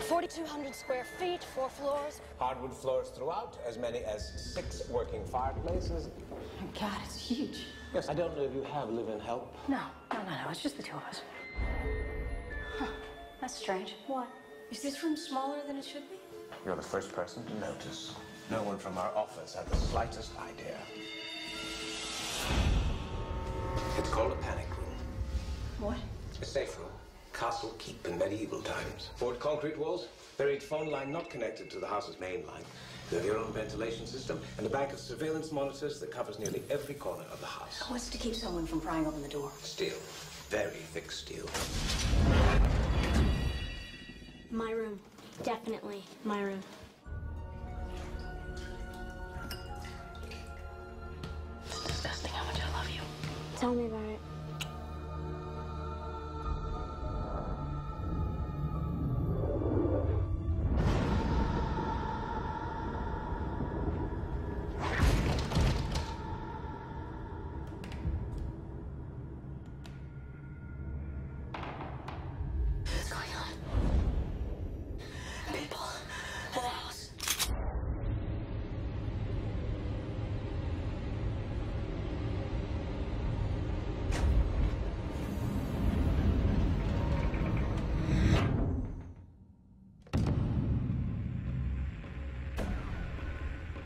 4,200 square feet, 4 floors. Hardwood floors throughout, as many as 6 working fireplaces. Oh my God, it's huge. Yes, I don't know if you have live-in help. No, it's just the 2 of us. Huh, that's strange. Why? Is this room smaller than it should be? You're the first person to notice. No one from our office had the slightest idea. It's called a panic room. What? A safe room. Castle keep in medieval times. Poured concrete walls, buried phone line not connected to the house's main line. You have your own ventilation system and a bank of surveillance monitors that covers nearly every corner of the house. What's to keep someone from prying open the door? Steel. Very thick steel. My room. Definitely my room. It's disgusting how much I love you. Tell me about it.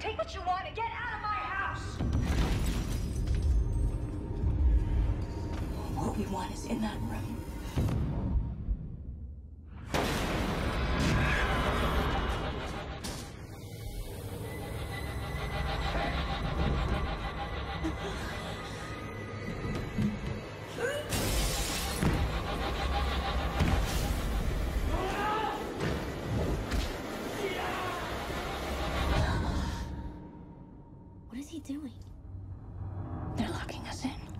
Take what you want and get out of my house! What we want is in that room. What is he doing? They're locking us in.